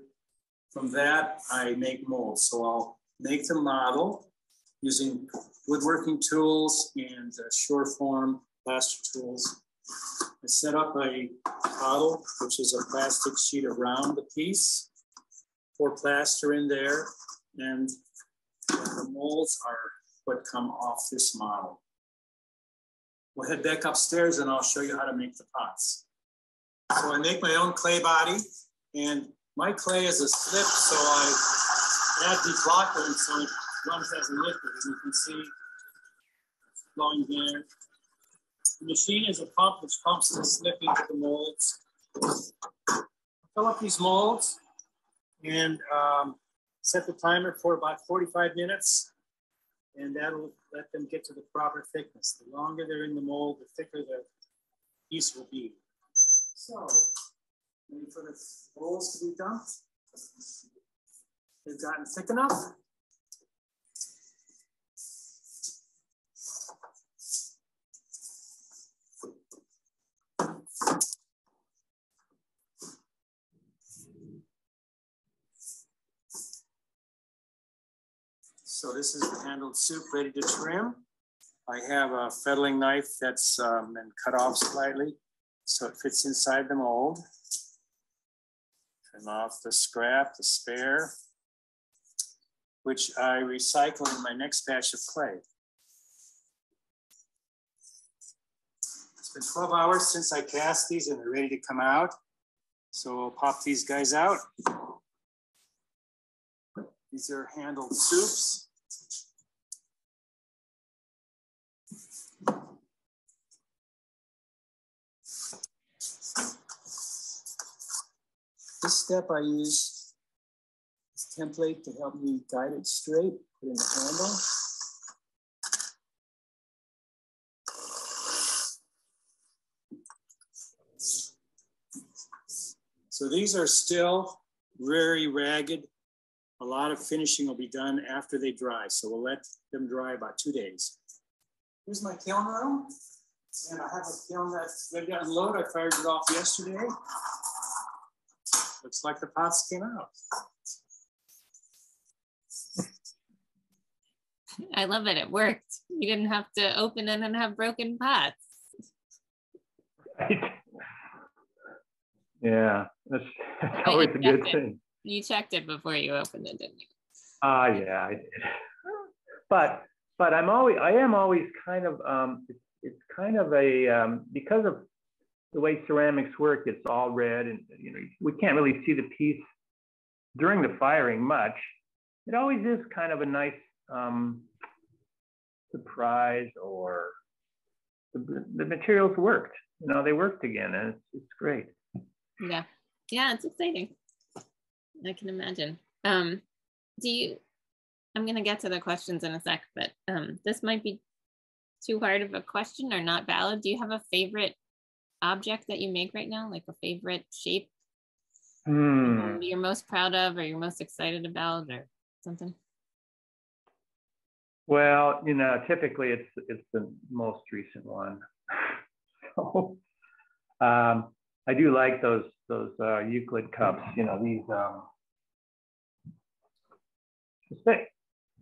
From that, I make molds. So I'll make the model using woodworking tools and uh, shore form plaster tools. I set up a model, which is a plastic sheet around the piece, pour plaster in there, and the molds are what come off this model. We'll head back upstairs and I'll show you how to make the pots. So I make my own clay body, and my clay is a slip, so I add deblocker, and so it runs as a liquid, as you can see, flowing there. The machine is a pump which pumps the slip into the molds. Fill up these molds and um, set the timer for about forty-five minutes. And that'll let them get to the proper thickness. The longer they're in the mold, the thicker the piece will be. So, waiting for the rolls to be done. They've gotten thick enough. So this is the handled soup ready to trim. I have a fettling knife that's um, been cut off slightly, so it fits inside the mold. Trim off the scrap, the spare, which I recycle in my next batch of clay. It's been twelve hours since I cast these and they're ready to come out. So I'll pop these guys out. These are handled soups. This step I use this template to help me guide it straight, put in the handle. So these are still very ragged. A lot of finishing will be done after they dry. So we'll let them dry about two days. Here's my kiln room. And I have a kiln that's ready to unload. I fired it off yesterday. Looks like the pots came out. I love it. It worked. You didn't have to open it and have broken pots. Right. Yeah, that's, that's always a good thing. You checked it before you opened it, didn't you? Ah, uh, yeah, I did. But but I'm always I am always kind of um, it's, it's kind of a um, because of the way ceramics work, it's all red, and you know we can't really see the piece during the firing much. It always is kind of a nice um, surprise, or the, the materials worked. You know, they worked again, and it's, it's great. Yeah, yeah, it's exciting. I can imagine. Um, do you? I'm going to get to the questions in a sec, but um, this might be too hard of a question or not valid. Do you have a favorite object that you make right now, like a favorite shape hmm. you're most proud of, or you're most excited about, or something? Well, you know, typically it's it's the most recent one. so, um, I do like those. Those uh, Euclid cups, you know, these, um,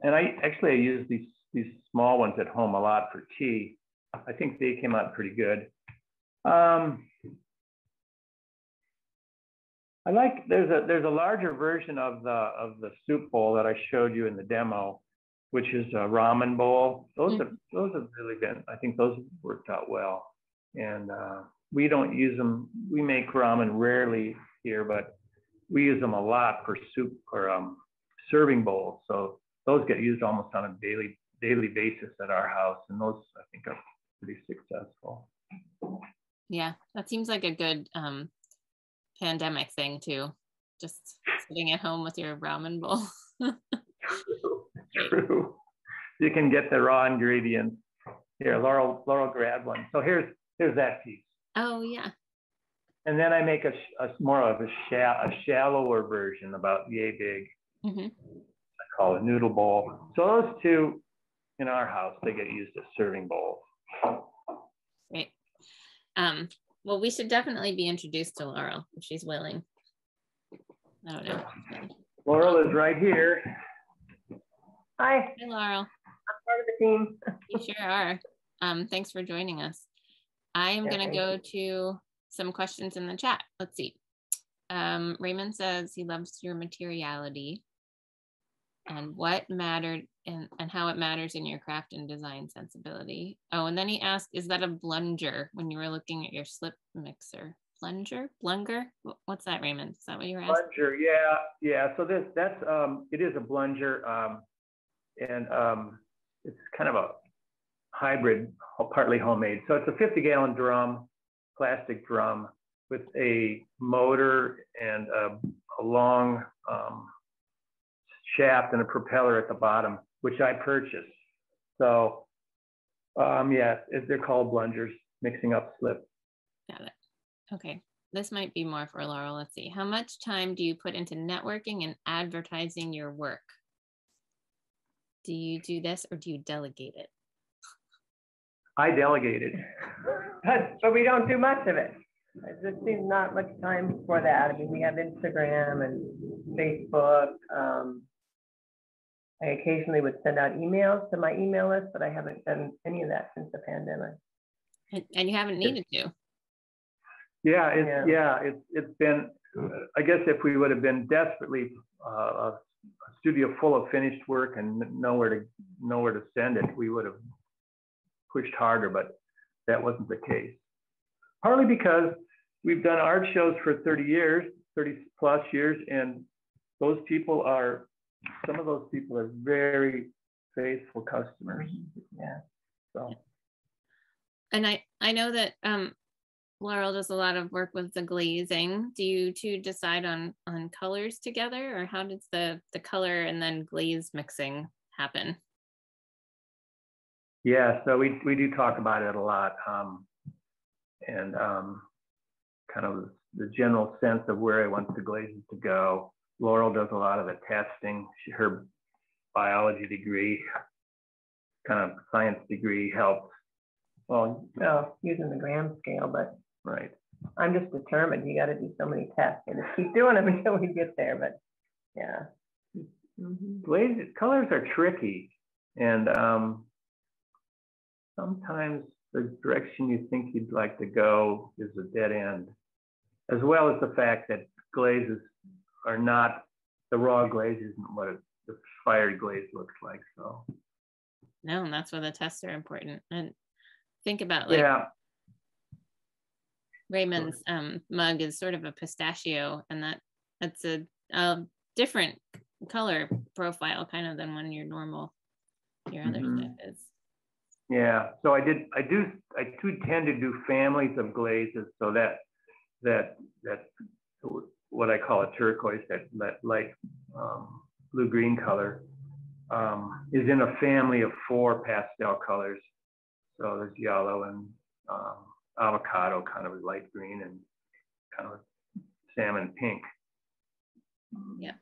and I actually I use these these small ones at home a lot for tea. I think they came out pretty good. Um, I like there's a there's a larger version of the of the soup bowl that I showed you in the demo, which is a ramen bowl. Those have those have really been I think those have worked out well, and. Uh, We don't use them. We make ramen rarely here, but we use them a lot for soup or um, serving bowls. So those get used almost on a daily daily basis at our house, and those I think are pretty successful. Yeah, that seems like a good um, pandemic thing too. Just sitting at home with your ramen bowl. True. True. You can get the raw ingredients here. Laurel, Laurel, grab one. So here's here's that piece. Oh yeah, and then I make a, a more of a, shall, a shallower version, about yay big. Mm-hmm. I call it noodle bowl. So those two, in our house, they get used as serving bowls. Great. Um, well, we should definitely be introduced to Laurel if she's willing. I don't know. Laurel is right here. Hi. Hi, Laurel. I'm part of the team. You sure are. Um, thanks for joining us. I am yeah, going to go to some questions in the chat. Let's see. Um, Raymond says he loves your materiality and what mattered and, and how it matters in your craft and design sensibility. Oh, and then he asked, is that a plunger when you were looking at your slip mixer? Plunger? Blunger? What's that, Raymond? Is that what you were asking? Plunger, yeah. Yeah, so this, that's, um, it is a plunger. Um, and um, it's kind of a hybrid, partly homemade. So it's a fifty gallon drum, plastic drum with a motor and a, a long um, shaft and a propeller at the bottom, which I purchased. So um, yeah, they're called plungers, mixing up slip. Got it. Okay, this might be more for Laurel. Let's see. How much time do you put into networking and advertising your work? Do you do this or do you delegate it? I delegate it. But, but we don't do much of it. There seems not much time for that. I mean, we have Instagram and Facebook. Um, I occasionally would send out emails to my email list, but I haven't done any of that since the pandemic. And, and you haven't needed to. Yeah, it's, yeah, yeah it's, it's been, I guess if we would have been desperately uh, a studio full of finished work and nowhere to, nowhere to send it, we would have pushed harder, but that wasn't the case. Partly because we've done art shows for thirty years, thirty plus years, and those people are, some of those people are very faithful customers. Yeah, so. And I, I know that, um, Laurel does a lot of work with the glazing. Do you two decide on on colors together, or how does the the color and then glaze mixing happen? Yeah, so we we do talk about it a lot, um, and um, kind of the general sense of where I want the glazes to go. Laurel does a lot of the testing. She, her biology degree, kind of science degree, helps. Well, well, using the gram scale, but. Right. I'm just determined. You got to do so many tests and just keep doing them until we get there. But yeah, mm-hmm. Glazes, colors are tricky, and um, sometimes the direction you think you'd like to go is a dead end, as well as the fact that glazes are not the raw glaze isn't what it, the fired glaze looks like. So no, and that's where the tests are important. And think about like. Yeah. Raymond's um, mug is sort of a pistachio, and that that's a, a different color profile kind of than when your normal your other mm-hmm. stuff is. Yeah, so I did I do I do tend to do families of glazes, so that that that what I call a turquoise, that that light um, blue green color um, is in a family of four pastel colors. So there's yellow and um, avocado, kind of a light green, and kind of salmon pink. Yeah,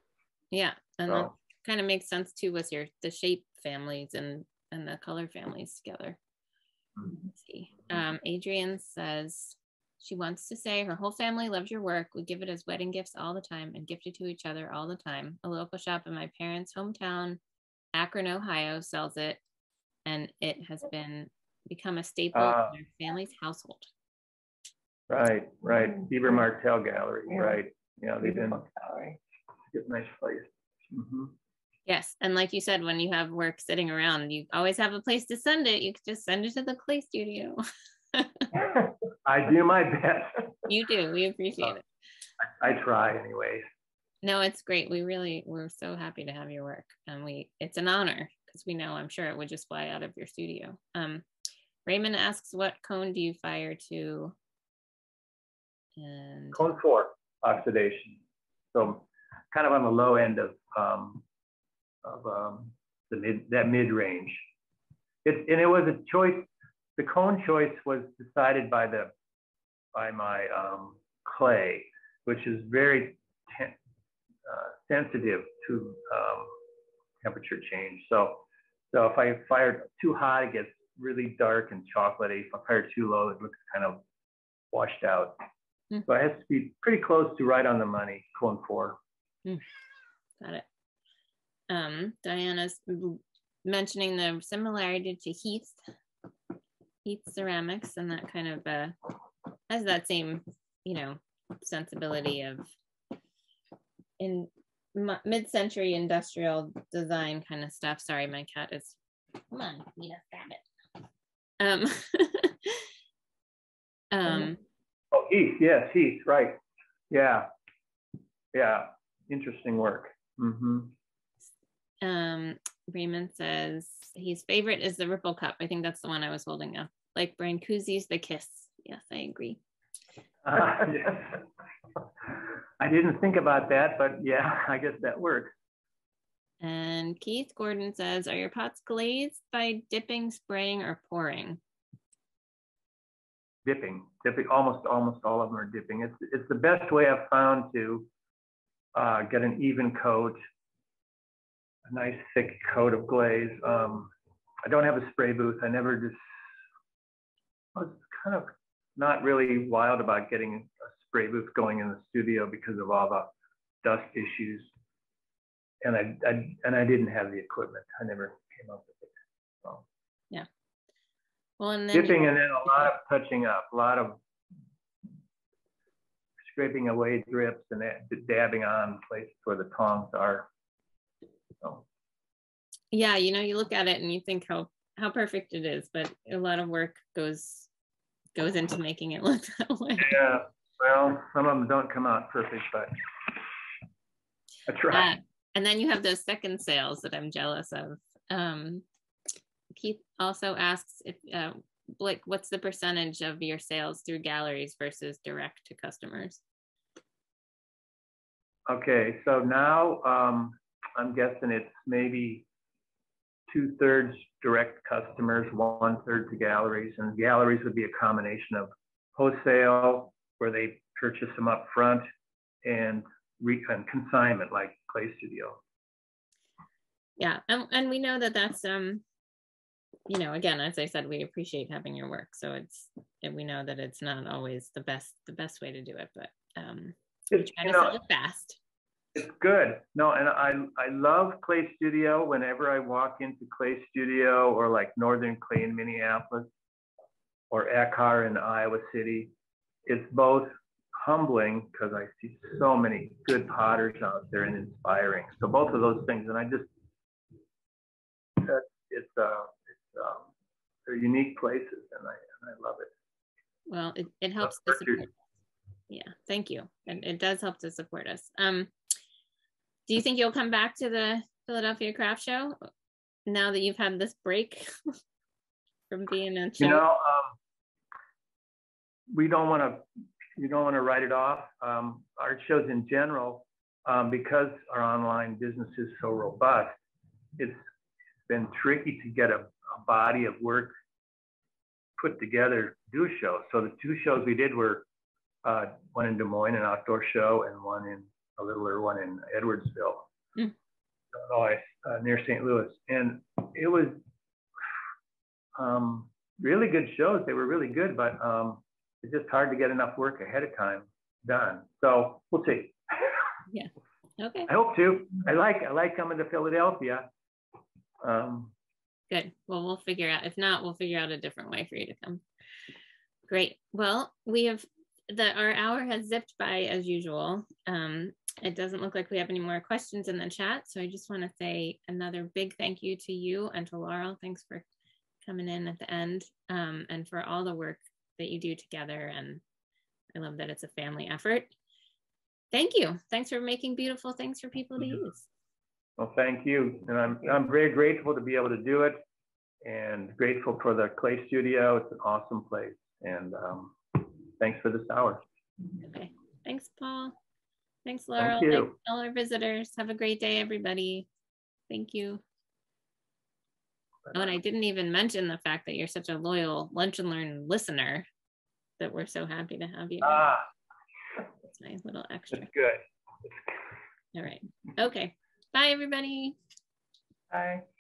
yeah, and so. That kind of makes sense too with your the shape families and and the color families together. Mm-hmm. Let's see, um, Adrian says she wants to say her whole family loves your work. We give it as wedding gifts all the time and gift it to each other all the time. A local shop in my parents' hometown, Akron, Ohio, sells it, and it has been. Become a staple uh, in their family's household. Right, right. Beaver Martell Gallery, yeah. Right. Yeah, they've been a nice place. Mm-hmm. Yes, and like you said, when you have work sitting around, you always have a place to send it. You could just send it to the Clay Studio. I do my best. You do. We appreciate uh, it. I, I try, anyways. No, it's great. We really we're so happy to have your work, and we it's an honor because we know I'm sure it would just fly out of your studio. Um. Raymond asks, what cone do you fire to? And cone four, oxidation. So kind of on the low end of, um, of um, the mid, that mid-range. It, and it was a choice, the cone choice was decided by, the, by my um, clay, which is very ten, uh, sensitive to um, temperature change. So So if I fire too hot, it gets really dark and chocolatey. If I fire too low, it looks kind of washed out. Mm. So I have to be pretty close to right on the money, colon four. Mm. Got it. Um, Diana's mentioning the similarity to Heath, Heath Ceramics, and that kind of uh, has that same, you know, sensibility of in mid-century industrial design kind of stuff. Sorry, my cat is, come on, Nina, grab it. Um, um, oh, Heath, yes, Heath, right. Yeah, yeah, interesting work. Mm-hmm. Um, Raymond says his favorite is the ripple cup. I think that's the one I was holding up. Like Brancusi's The Kiss. Yes, I agree. Uh, I didn't think about that, but yeah, I guess that works. And Keith Gordon says, are your pots glazed by dipping, spraying, or pouring? Dipping, dipping. Almost, almost all of them are dipping. It's, it's the best way I've found to uh, get an even coat, a nice thick coat of glaze. Um, I don't have a spray booth. I never just, I was kind of not really wild about getting a spray booth going in the studio because of all the dust issues. And I, I and I didn't have the equipment. I never came up with it. So. Yeah. Well, and then dipping and then a lot of touching up, a lot of scraping away drips and dabbing on places where the tongs are. So. Yeah, you know, you look at it and you think how how perfect it is, but a lot of work goes goes into making it look that way. Yeah, well, some of them don't come out perfect, but I try. Uh, and then you have those second sales that I'm jealous of. Um, Keith also asks if uh, like, what's the percentage of your sales through galleries versus direct to customers? Okay, so now um, I'm guessing it's maybe two thirds direct customers, one third to galleries, and galleries would be a combination of wholesale, where they purchase them up front, and, re and consignment, like Clay Studio. Yeah, and, and we know that that's, um, you know, again, as I said, we appreciate having your work, so it's, and we know that it's not always the best, the best way to do it, but um, we try to sell it fast. It's good. No, and I I love Clay Studio. Whenever I walk into Clay Studio or like Northern Clay in Minneapolis or Eckhart in Iowa City, it's both humbling because I see so many good potters out there and inspiring. So both of those things, and I just it's uh it's um they're unique places, and I and I love it. Well, it it helps to support us. Yeah, thank you, and it does help to support us. Um. Do you think you'll come back to the Philadelphia Craft Show now that you've had this break from being a show? You know, um, we don't want to. You don't want to write it off. Um, art shows in general, um, because our online business is so robust, it's been tricky to get a, a body of work put together to do a show. So the two shows we did were uh, one in Des Moines, an outdoor show, and one in a littler one in Edwardsville, mm. Illinois, uh, near Saint Louis. And it was um, really good shows. They were really good, but um, it's just hard to get enough work ahead of time done. So we'll see. Yeah, okay. I hope to. I like, I like coming to Philadelphia. Um, good, well, we'll figure out. If not, we'll figure out a different way for you to come. Great, well, we have, the, our hour has zipped by as usual. Um, It doesn't look like we have any more questions in the chat. So I just want to say another big thank you to you and to Laurel. Thanks for coming in at the end um, and for all the work that you do together. And I love that it's a family effort. Thank you. Thanks for making beautiful things for people to use. Well, thank you. And I'm, I'm very grateful to be able to do it and grateful for the Clay Studio. It's an awesome place. And um, thanks for this hour. Okay. Thanks, Paul. Thanks, Laurel. Thank you. Thanks to all our visitors. Have a great day, everybody. Thank you. Oh, and I didn't even mention the fact that you're such a loyal Lunch and Learn listener that we're so happy to have you. Ah, that's my little extra. That's good. All right. Okay. Bye, everybody. Bye.